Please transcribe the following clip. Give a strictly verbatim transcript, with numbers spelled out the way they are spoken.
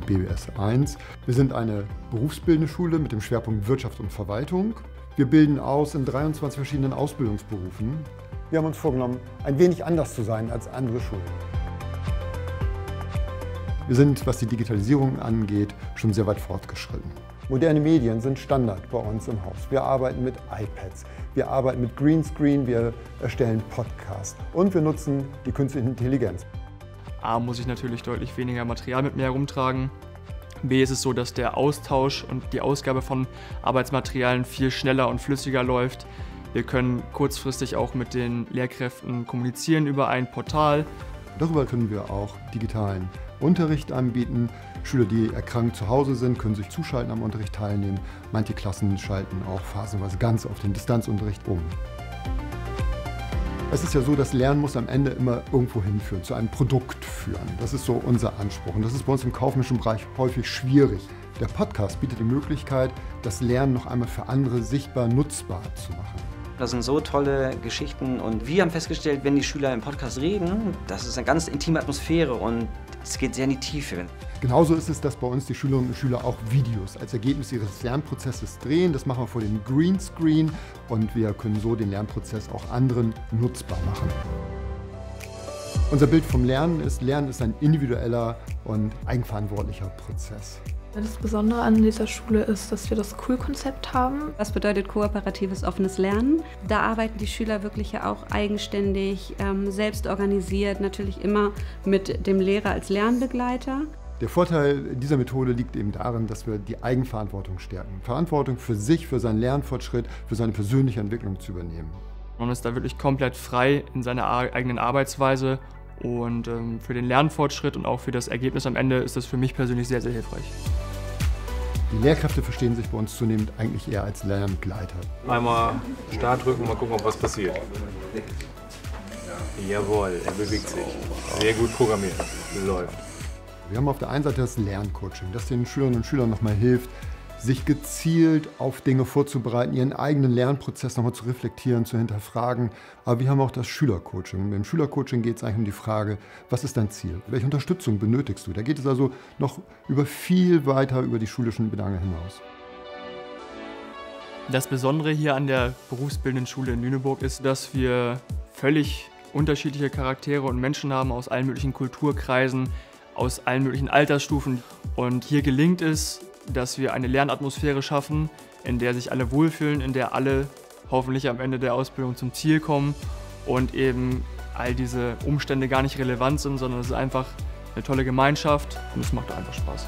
die B B S eins. Wir sind eine berufsbildende Schule mit dem Schwerpunkt Wirtschaft und Verwaltung. Wir bilden aus in dreiundzwanzig verschiedenen Ausbildungsberufen. Wir haben uns vorgenommen, ein wenig anders zu sein als andere Schulen. Wir sind, was die Digitalisierung angeht, schon sehr weit fortgeschritten. Moderne Medien sind Standard bei uns im Haus. Wir arbeiten mit iPads, wir arbeiten mit Greenscreen, wir erstellen Podcasts und wir nutzen die künstliche Intelligenz. A, muss ich natürlich deutlich weniger Material mit mir herumtragen. B, ist es so, dass der Austausch und die Ausgabe von Arbeitsmaterialien viel schneller und flüssiger läuft. Wir können kurzfristig auch mit den Lehrkräften kommunizieren über ein Portal. Darüber können wir auch digitalen Unterricht anbieten. Schüler, die erkrankt zu Hause sind, können sich zuschalten, am Unterricht teilnehmen. Manche Klassen schalten auch phasenweise ganz auf den Distanzunterricht um. Es ist ja so, das Lernen muss am Ende immer irgendwo hinführen, zu einem Produkt führen. Das ist so unser Anspruch und das ist bei uns im kaufmännischen Bereich häufig schwierig. Der Podcast bietet die Möglichkeit, das Lernen noch einmal für andere sichtbar, nutzbar zu machen. Das sind so tolle Geschichten und wir haben festgestellt, wenn die Schüler im Podcast reden, das ist eine ganz intime Atmosphäre und es geht sehr in die Tiefe. Genauso ist es, dass bei uns die Schülerinnen und Schüler auch Videos als Ergebnis ihres Lernprozesses drehen. Das machen wir vor dem Greenscreen und wir können so den Lernprozess auch anderen nutzbar machen. Unser Bild vom Lernen ist, Lernen ist ein individueller und eigenverantwortlicher Prozess. Das Besondere an dieser Schule ist, dass wir das Cool-Konzept haben. Das bedeutet kooperatives, offenes Lernen. Da arbeiten die Schüler wirklich ja auch eigenständig, selbst organisiert, natürlich immer mit dem Lehrer als Lernbegleiter. Der Vorteil dieser Methode liegt eben darin, dass wir die Eigenverantwortung stärken. Verantwortung für sich, für seinen Lernfortschritt, für seine persönliche Entwicklung zu übernehmen. Man ist da wirklich komplett frei in seiner eigenen Arbeitsweise. Und ähm, für den Lernfortschritt und auch für das Ergebnis am Ende ist das für mich persönlich sehr, sehr hilfreich. Die Lehrkräfte verstehen sich bei uns zunehmend eigentlich eher als Lernbegleiter. Einmal Start drücken, mal gucken, ob was passiert. Jawohl, er bewegt sich. Sehr gut programmiert. Läuft. Wir haben auf der einen Seite das Lerncoaching, das den Schülerinnen und Schülern nochmal hilft, sich gezielt auf Dinge vorzubereiten, ihren eigenen Lernprozess nochmal zu reflektieren, zu hinterfragen. Aber wir haben auch das Schülercoaching. Im Schülercoaching geht es eigentlich um die Frage, was ist dein Ziel? Welche Unterstützung benötigst du? Da geht es also noch über viel weiter über die schulischen Belange hinaus. Das Besondere hier an der berufsbildenden Schule in Lüneburg ist, dass wir völlig unterschiedliche Charaktere und Menschen haben aus allen möglichen Kulturkreisen, aus allen möglichen Altersstufen. Und hier gelingt es, dass wir eine Lernatmosphäre schaffen, in der sich alle wohlfühlen, in der alle hoffentlich am Ende der Ausbildung zum Ziel kommen und eben all diese Umstände gar nicht relevant sind, sondern es ist einfach eine tolle Gemeinschaft und es macht einfach Spaß.